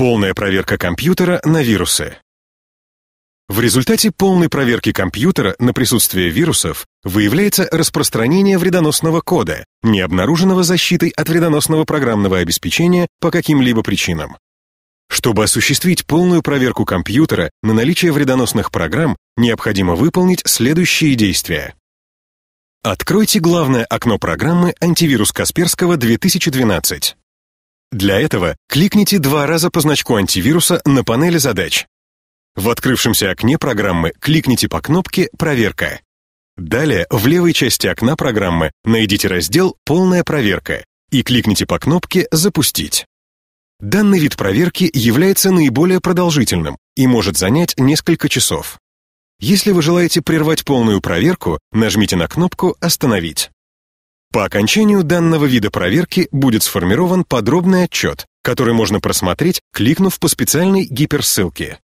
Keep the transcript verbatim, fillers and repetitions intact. Полная проверка компьютера на вирусы. В результате полной проверки компьютера на присутствие вирусов выявляется распространение вредоносного кода, не обнаруженного защитой от вредоносного программного обеспечения по каким-либо причинам. Чтобы осуществить полную проверку компьютера на наличие вредоносных программ, необходимо выполнить следующие действия. Откройте главное окно программы «Антивирус Касперского две тысячи двенадцать». Для этого кликните два раза по значку антивируса на панели задач. В открывшемся окне программы кликните по кнопке «Проверка». Далее в левой части окна программы найдите раздел «Полная проверка» и кликните по кнопке «Запустить». Данный вид проверки является наиболее продолжительным и может занять несколько часов. Если вы желаете прервать полную проверку, нажмите на кнопку «Остановить». По окончанию данного вида проверки будет сформирован подробный отчет, который можно просмотреть, кликнув по специальной гиперссылке.